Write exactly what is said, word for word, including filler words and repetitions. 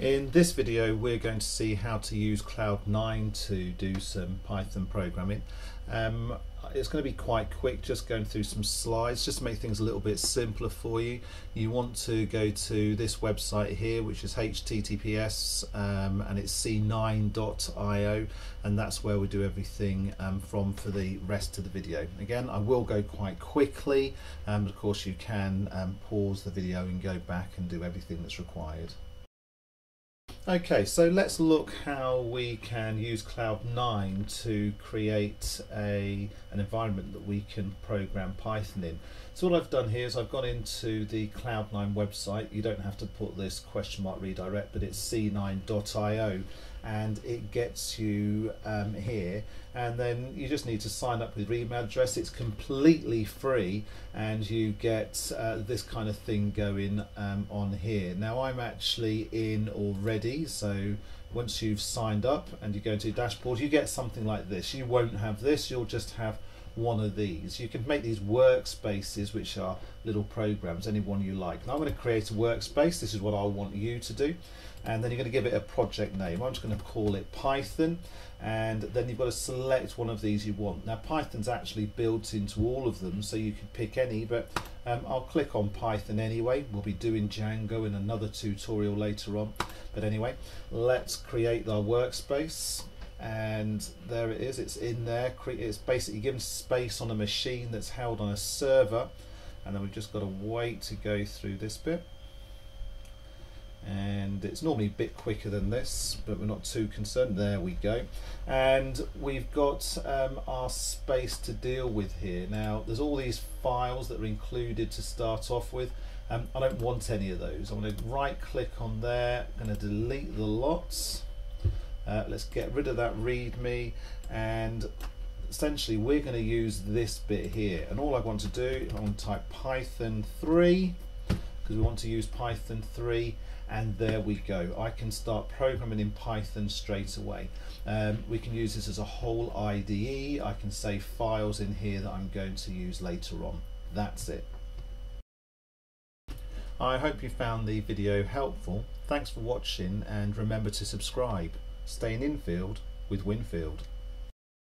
In this video we're going to see how to use Cloud nine to do some Python programming. Um, it's going to be quite quick, just going through some slides just to make things a little bit simpler for you. You want to go to this website here, which is H T T P S um, and it's c nine dot i o, and that's where we do everything um, from for the rest of the video. Again, I will go quite quickly, and of course you can um, pause the video and go back and do everything that's required. Okay, so let's look how we can use Cloud nine to create a, an environment that we can program Python in. So what I've done here is I've gone into the Cloud nine website. You don't have to put this question mark redirect, but it's c nine dot i o, and it gets you um, here, and then you just need to sign up with your email address. It's completely free, and you get uh, this kind of thing going um, on here. Now I'm actually in already, so once you've signed up and you go into your dashboard, you get something like this. You won't have this, you'll just have one of these. You can make these workspaces, which are little programs, any one you like. Now I'm going to create a workspace. This is what I want you to do, and then you're going to give it a project name. I'm just going to call it Python, and then you've got to select one of these you want. Now Python's actually built into all of them, so you can pick any, but um, I'll click on Python anyway. We'll be doing Django in another tutorial later on, but anyway, let's create our workspace. And there it is, it's in there. It's basically given space on a machine that's held on a server, and then we've just got to wait to go through this bit. And it's normally a bit quicker than this, but we're not too concerned. There we go, and we've got um, our space to deal with here. Now there's all these files that are included to start off with. um, I don't want any of those. I'm going to right click on there, I'm going to delete the lots. Uh, let's get rid of that README, and essentially we're going to use this bit here. And all I want to do, I want to type Python three, because we want to use Python three, and there we go. I can start programming in Python straight away. Um, we can use this as a whole I D E. I can save files in here that I'm going to use later on. That's it. I hope you found the video helpful. Thanks for watching, and remember to subscribe. Stay in infield with Winfield.